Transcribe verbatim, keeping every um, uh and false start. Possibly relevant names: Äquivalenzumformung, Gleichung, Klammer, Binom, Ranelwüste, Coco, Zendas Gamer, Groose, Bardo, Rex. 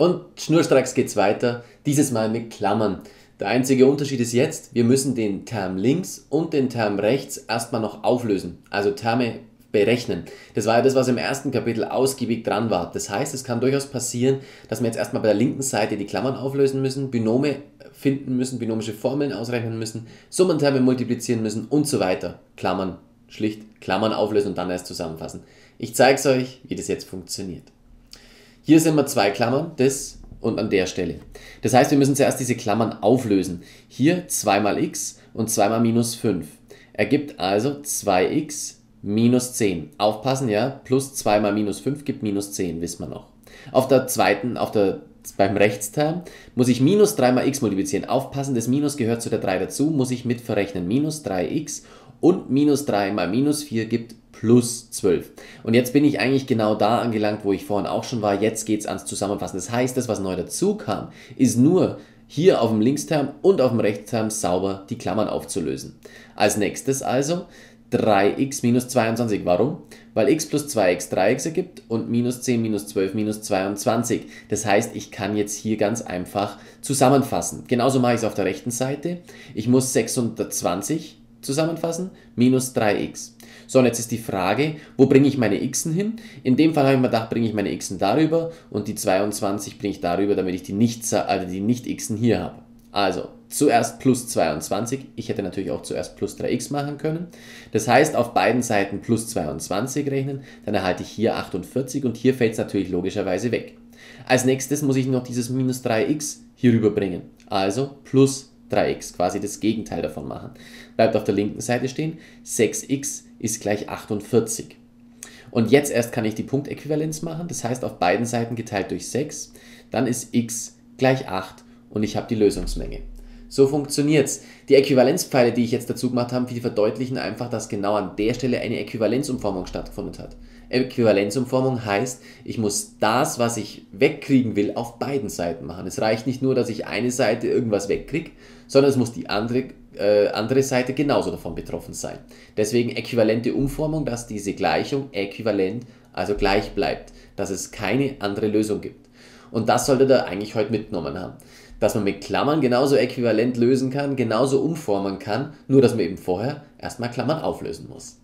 Und schnurstracks geht's weiter, dieses Mal mit Klammern. Der einzige Unterschied ist jetzt, wir müssen den Term links und den Term rechts erstmal noch auflösen, also Terme berechnen. Das war ja das, was im ersten Kapitel ausgiebig dran war. Das heißt, es kann durchaus passieren, dass wir jetzt erstmal bei der linken Seite die Klammern auflösen müssen, Binome finden müssen, binomische Formeln ausrechnen müssen, Summenterme multiplizieren müssen und so weiter. Klammern, schlicht Klammern auflösen und dann erst zusammenfassen. Ich zeige es euch, wie das jetzt funktioniert. Hier sind wir zwei Klammern, das und an der Stelle. Das heißt, wir müssen zuerst diese Klammern auflösen. Hier zwei mal x und zwei mal minus fünf. Ergibt also zwei x minus zehn. Aufpassen, ja, plus zwei mal minus fünf gibt minus zehn, wissen wir noch. Auf der zweiten, auf der, beim Rechtsterm muss ich minus drei mal x multiplizieren. Aufpassen, das Minus gehört zu der drei dazu, muss ich mit verrechnen. Minus drei x und minus drei mal minus vier gibt plus zwölf. Und jetzt bin ich eigentlich genau da angelangt, wo ich vorhin auch schon war. Jetzt geht es ans Zusammenfassen. Das heißt, das, was neu dazu kam, ist nur hier auf dem Linksterm und auf dem Rechtsterm sauber die Klammern aufzulösen. Als nächstes also drei x minus zweiundzwanzig. Warum? Weil x plus zwei x drei x ergibt und minus zehn minus zwölf minus zweiundzwanzig. Das heißt, ich kann jetzt hier ganz einfach zusammenfassen. Genauso mache ich es auf der rechten Seite. Ich muss sechsundzwanzig zusammenfassen, minus drei x. So, und jetzt ist die Frage, wo bringe ich meine xen hin? In dem Fall habe ich mir gedacht, bringe ich meine xen darüber und die zweiundzwanzig bringe ich darüber, damit ich die nicht, also die nicht xen hier habe. Also, zuerst plus zweiundzwanzig. Ich hätte natürlich auch zuerst plus drei x machen können. Das heißt, auf beiden Seiten plus zweiundzwanzig rechnen, dann erhalte ich hier achtundvierzig und hier fällt es natürlich logischerweise weg. Als nächstes muss ich noch dieses minus drei x hier rüber bringen. Also, plus drei x, quasi das Gegenteil davon machen. Bleibt auf der linken Seite stehen, sechs x ist gleich achtundvierzig. Und jetzt erst kann ich die Punktäquivalenz machen, das heißt auf beiden Seiten geteilt durch sechs, dann ist x gleich acht und ich habe die Lösungsmenge. So funktioniert's. Die Äquivalenzpfeile, die ich jetzt dazu gemacht habe, die verdeutlichen einfach, dass genau an der Stelle eine Äquivalenzumformung stattgefunden hat. Äquivalenzumformung heißt, ich muss das, was ich wegkriegen will, auf beiden Seiten machen. Es reicht nicht nur, dass ich eine Seite irgendwas wegkriege, sondern es muss die andere, äh, andere Seite genauso davon betroffen sein. Deswegen äquivalente Umformung, dass diese Gleichung äquivalent, also gleich bleibt, dass es keine andere Lösung gibt. Und das solltet ihr eigentlich heute mitgenommen haben. Dass man mit Klammern genauso äquivalent lösen kann, genauso umformen kann, nur dass man eben vorher erstmal Klammern auflösen muss.